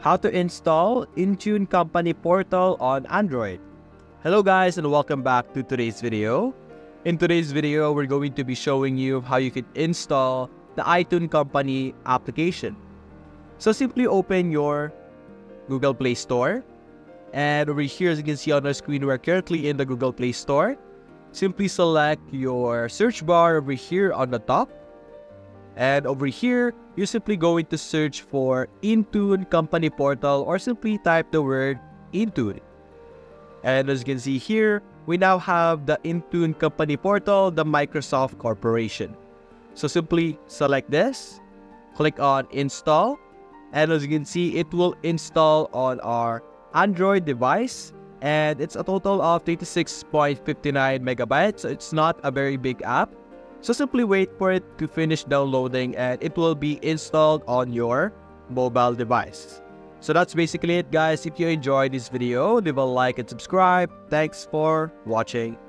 How to install Intune Company Portal on Android. Hello guys, and welcome back to today's video. In today's video, we're going to be showing you how you can install the Intune Company application. So simply open your Google Play Store, and over here, as you can see on our screen, we're currently in the Google Play Store. Simply select your search bar over here on the top. And over here, you're simply going to search for Intune Company Portal, or simply type the word Intune. And as you can see here, we now have the Intune Company Portal, the Microsoft Corporation. So simply select this, click on Install, and as you can see, it will install on our Android device. And it's a total of 36.59 megabytes, so it's not a very big app. So simply wait for it to finish downloading and it will be installed on your mobile device. So that's basically it guys. If you enjoyed this video, leave a like and subscribe. Thanks for watching.